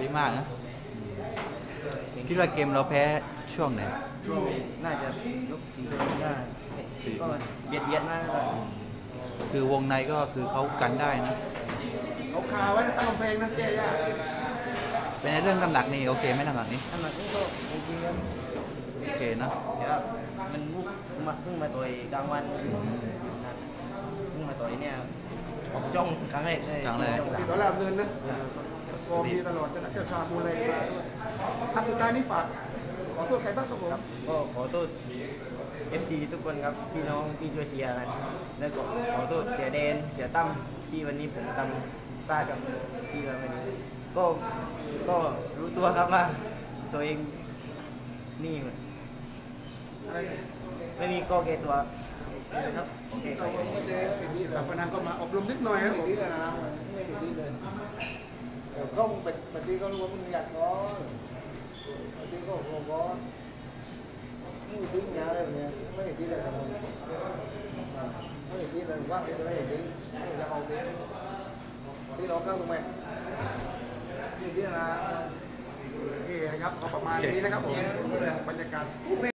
ได้มากนะคิดว่าเกมเราแพ้ช่วงไหนช่วงน่าจะยกสี่ได้ก็เบียดมากคือวงในก็คือเขากันได้นะเขาคาไว้ตั้งกำแพงนะเสียยากเป็นเรื่องน้ำหนักนี่โอเคไหมน้ำหนักนี้น้ำหนักนี่ก็โอเคครับโอเคเนาะมันเพิ่งมาต่อยกลางวันเพิ่งมาต่อยเนี่ยออกจ้องครั้งแรกเลยปีตลอดเงินนะก็มีตลอดจะนักเจ้าชาบูเลยมาสุดท้ายนี่ฝากขอโทษใครบ้างครับผมก็ขอโทษ FC ทุกคนครับพี่น้องที่ช่วยเชียร์กันแล้วก็ขอโทษเสียเดนเสียตั้มที่วันนี้ผมทำพลาดกับที่เราวันนี้ก็รู้ตัวครับว่าตัวเองนี่ไม่มีก็เกตัวครับโอเคครับกับพนันก็มาอบรมนิดหน่อยครับผมก็ปฏิก็รู้ว่ามึงอยากร้องปฏิก็หัวร้อนมึงดิ้นยาอะไรแบบนี้ไม่ดิ้นเลยครับไม่ดิ้นเลยว่าไม่ดิ้นแล้วเอาดิ้นที่ร้องก็รู้ไหมนี่นะโอเคครับประมาณนี้นะครับผมบรรยากาศ